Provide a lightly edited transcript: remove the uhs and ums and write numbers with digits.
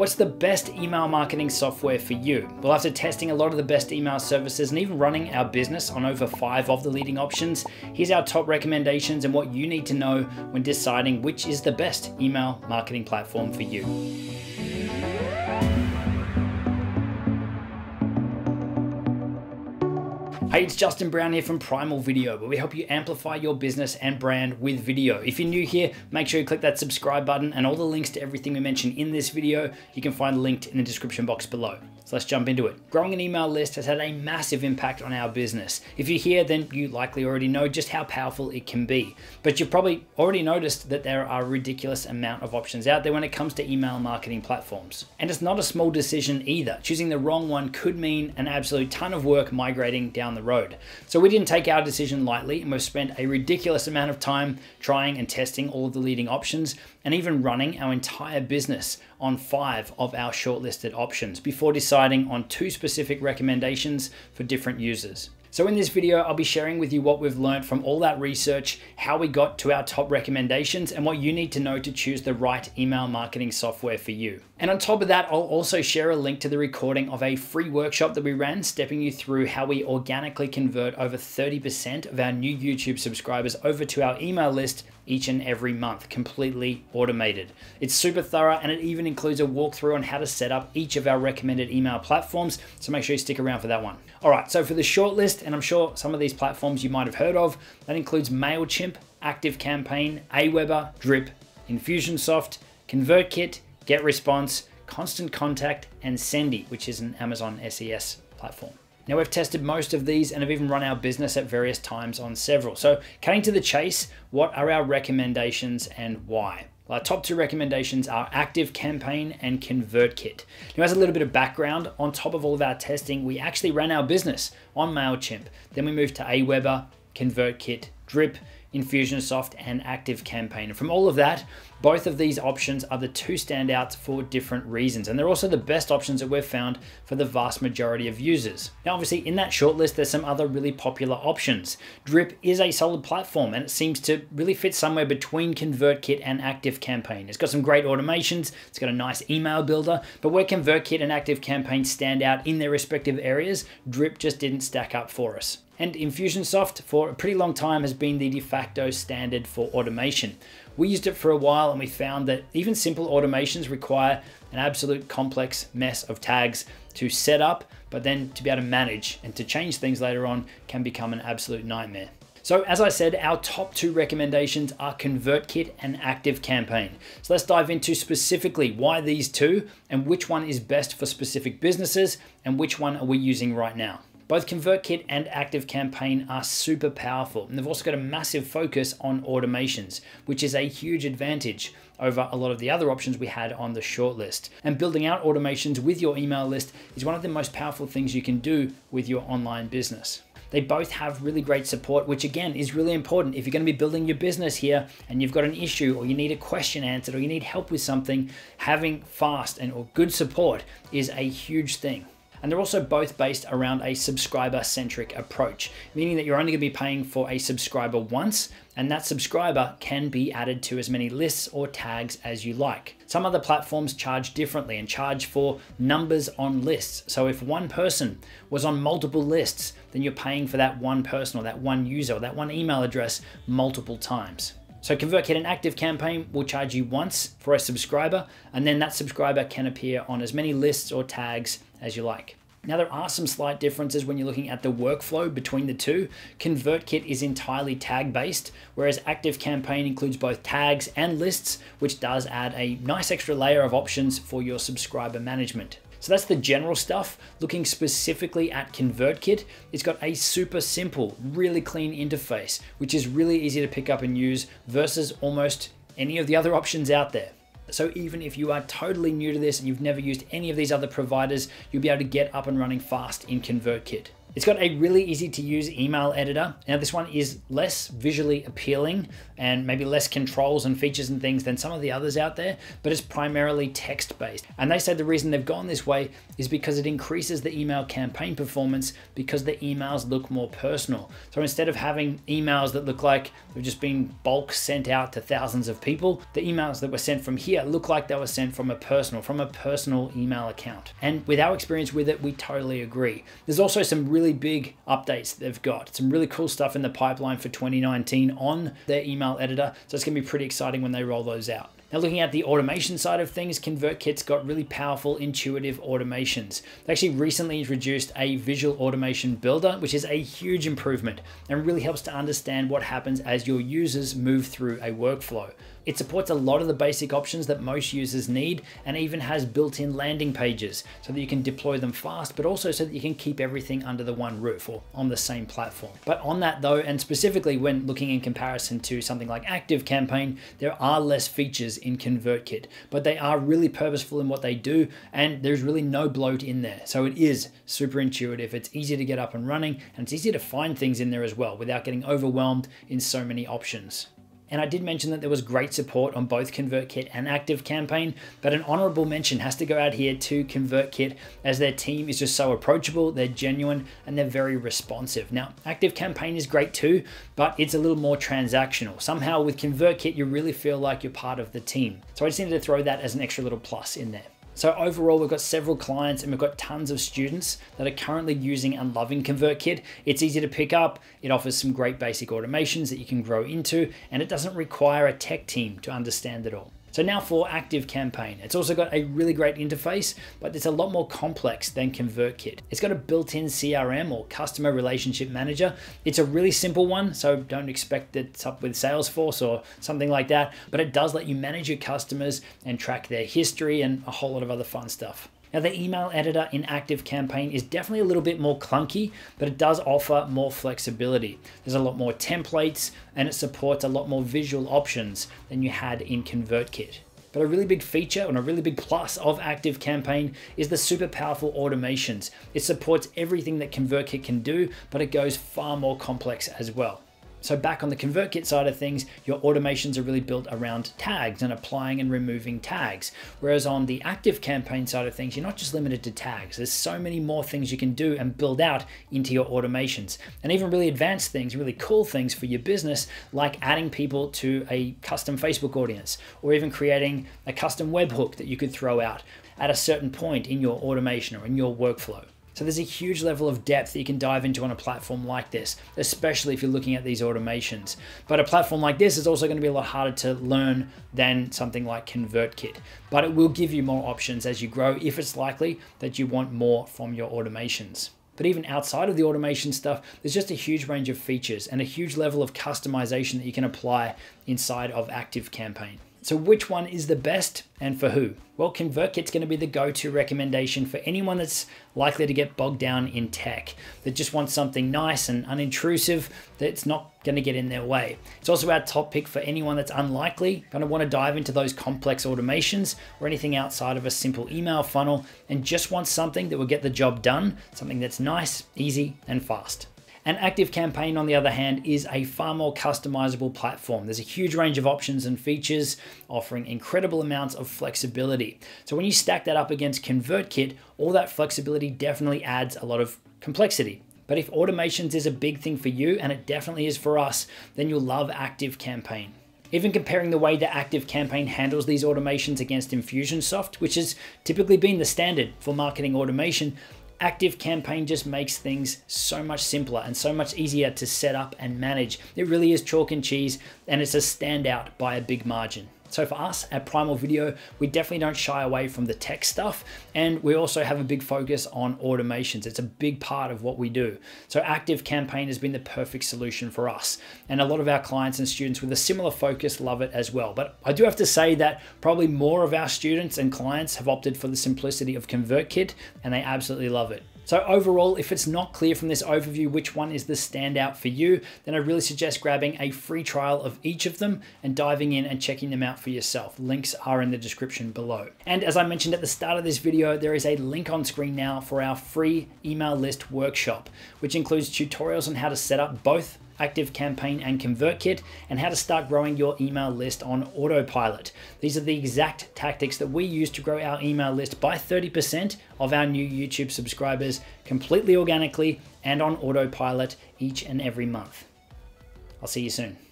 What's the best email marketing software for you? Well, after testing a lot of the best email services and even running our business on over 5 of the leading options, here's our top recommendations and what you need to know when deciding which is the best email marketing platform for you. Hey, it's Justin Brown here from Primal Video, where we help you amplify your business and brand with video. If you're new here, make sure you click that subscribe button, and all the links to everything we mentioned in this video, you can find linked in the description box below. So let's jump into it. Growing an email list has had a massive impact on our business. If you're here, then you likely already know just how powerful it can be. But you've probably already noticed that there are a ridiculous amount of options out there when it comes to email marketing platforms. And it's not a small decision either. Choosing the wrong one could mean an absolute ton of work migrating down the road. So we didn't take our decision lightly, and we've spent a ridiculous amount of time trying and testing all of the leading options, and even running our entire business on 5 of our shortlisted options before deciding on 2 specific recommendations for different users. So in this video, I'll be sharing with you what we've learned from all that research, how we got to our top recommendations, and what you need to know to choose the right email marketing software for you. And on top of that, I'll also share a link to the recording of a free workshop that we ran, stepping you through how we organically convert over 30% of our new YouTube subscribers over to our email list each and every month, completely automated. It's super thorough, and it even includes a walkthrough on how to set up each of our recommended email platforms, so make sure you stick around for that one. All right, so for the shortlist, and I'm sure some of these platforms you might have heard of, that includes MailChimp, ActiveCampaign, AWeber, Drip, Infusionsoft, ConvertKit, GetResponse, Constant Contact, and Sendy, which is an Amazon SES platform. Now, we've tested most of these and have even run our business at various times on several. So cutting to the chase, what are our recommendations and why? Well, our top 2 recommendations are ActiveCampaign and ConvertKit. Now, as a little bit of background, on top of all of our testing, we actually ran our business on MailChimp. Then we moved to AWeber, ConvertKit, Drip, Infusionsoft, and ActiveCampaign. And from all of that, both of these options are the 2 standouts for different reasons. And they're also the best options that we've found for the vast majority of users. Now, obviously in that shortlist, there's some other really popular options. Drip is a solid platform, and it seems to really fit somewhere between ConvertKit and ActiveCampaign. It's got some great automations. It's got a nice email builder, but where ConvertKit and ActiveCampaign stand out in their respective areas, Drip just didn't stack up for us. And Infusionsoft for a pretty long time has been the de facto standard for automation. We used it for a while, and we found that even simple automations require an absolute complex mess of tags to set up, but then to be able to manage and to change things later on can become an absolute nightmare. So as I said, our top 2 recommendations are ConvertKit and ActiveCampaign. So let's dive into specifically why these 2 and which one is best for specific businesses and which one are we using right now. Both ConvertKit and ActiveCampaign are super powerful, and they've also got a massive focus on automations, which is a huge advantage over a lot of the other options we had on the shortlist. And building out automations with your email list is one of the most powerful things you can do with your online business. They both have really great support, which again is really important. If you're going to be building your business here and you've got an issue or you need a question answered or you need help with something, having fast or good support is a huge thing. And they're also both based around a subscriber-centric approach, meaning that you're only going to be paying for a subscriber once, and that subscriber can be added to as many lists or tags as you like. Some other platforms charge differently and charge for numbers on lists. So if one person was on multiple lists, then you're paying for that one person or that one user or that one email address multiple times. So ConvertKit and ActiveCampaign will charge you once for a subscriber, and then that subscriber can appear on as many lists or tags as you like. Now, there are some slight differences when you're looking at the workflow between the 2. ConvertKit is entirely tag-based, whereas ActiveCampaign includes both tags and lists, which does add a nice extra layer of options for your subscriber management. So that's the general stuff. Looking specifically at ConvertKit, it's got a super simple, really clean interface, which is really easy to pick up and use versus almost any of the other options out there. So even if you are totally new to this and you've never used any of these other providers, you'll be able to get up and running fast in ConvertKit. It's got a really easy to use email editor. Now this one is less visually appealing and maybe less controls and features and things than some of the others out there, but it's primarily text based. And they said the reason they've gone this way is because it increases the email campaign performance because the emails look more personal. So instead of having emails that look like they've just been bulk sent out to thousands of people, the emails that were sent from here look like they were sent from a personal email account. And with our experience with it, we totally agree. There's also some really big updates they've got. Some really cool stuff in the pipeline for 2019 on their email editor. So it's going to be pretty exciting when they roll those out. Now looking at the automation side of things, ConvertKit's got really powerful, intuitive automations. They actually recently introduced a visual automation builder, which is a huge improvement and really helps to understand what happens as your users move through a workflow. It supports a lot of the basic options that most users need and even has built-in landing pages so that you can deploy them fast, but also so that you can keep everything under the one roof or on the same platform. But on that though, and specifically when looking in comparison to something like ActiveCampaign, there are less features in ConvertKit, but they are really purposeful in what they do and there's really no bloat in there. So it is super intuitive, it's easy to get up and running, and it's easy to find things in there as well without getting overwhelmed in so many options. And I did mention that there was great support on both ConvertKit and ActiveCampaign, but an honorable mention has to go out here to ConvertKit as their team is just so approachable, they're genuine, and they're very responsive. Now, ActiveCampaign is great too, but it's a little more transactional. Somehow with ConvertKit, you really feel like you're part of the team. So I just needed to throw that as an extra little plus in there. So overall, we've got several clients and we've got tons of students that are currently using and loving ConvertKit. It's easy to pick up. It offers some great basic automations that you can grow into, and it doesn't require a tech team to understand it all. So now for ActiveCampaign. It's also got a really great interface, but it's a lot more complex than ConvertKit. It's got a built-in CRM or customer relationship manager. It's a really simple one, so don't expect it's up with Salesforce or something like that, but it does let you manage your customers and track their history and a whole lot of other fun stuff. Now the email editor in ActiveCampaign is definitely a little bit more clunky, but it does offer more flexibility. There's a lot more templates and it supports a lot more visual options than you had in ConvertKit. But a really big feature and a really big plus of ActiveCampaign is the super powerful automations. It supports everything that ConvertKit can do, but it goes far more complex as well. So back on the ConvertKit side of things, your automations are really built around tags and applying and removing tags. Whereas on the ActiveCampaign side of things, you're not just limited to tags. There's so many more things you can do and build out into your automations, and even really advanced things, really cool things for your business, like adding people to a custom Facebook audience, or even creating a custom webhook that you could throw out at a certain point in your automation or in your workflow. So there's a huge level of depth that you can dive into on a platform like this, especially if you're looking at these automations. But a platform like this is also going to be a lot harder to learn than something like ConvertKit, but it will give you more options as you grow if it's likely that you want more from your automations. But even outside of the automation stuff, there's just a huge range of features and a huge level of customization that you can apply inside of ActiveCampaign. So which one is the best and for who? Well, ConvertKit's going to be the go-to recommendation for anyone that's likely to get bogged down in tech, that just wants something nice and unintrusive, that's not going to get in their way. It's also our top pick for anyone that's unlikely, going to want to dive into those complex automations or anything outside of a simple email funnel and just wants something that will get the job done, something that's nice, easy, and fast. And ActiveCampaign, on the other hand, is a far more customizable platform. There's a huge range of options and features offering incredible amounts of flexibility. So when you stack that up against ConvertKit, all that flexibility definitely adds a lot of complexity. But if automations is a big thing for you, and it definitely is for us, then you'll love ActiveCampaign. Even comparing the way that ActiveCampaign handles these automations against Infusionsoft, which has typically been the standard for marketing automation, ActiveCampaign just makes things so much simpler and so much easier to set up and manage. It really is chalk and cheese, and it's a standout by a big margin. So for us at Primal Video, we definitely don't shy away from the tech stuff, and we also have a big focus on automations. It's a big part of what we do. So ActiveCampaign has been the perfect solution for us, and a lot of our clients and students with a similar focus love it as well. But I do have to say that probably more of our students and clients have opted for the simplicity of ConvertKit, and they absolutely love it. So overall, if it's not clear from this overview which one is the standout for you, then I really suggest grabbing a free trial of each of them and diving in and checking them out for yourself. Links are in the description below. And as I mentioned at the start of this video, there is a link on screen now for our free email list workshop, which includes tutorials on how to set up both ActiveCampaign and ConvertKit, and how to start growing your email list on autopilot. These are the exact tactics that we use to grow our email list by 30% of our new YouTube subscribers completely organically and on autopilot each and every month. I'll see you soon.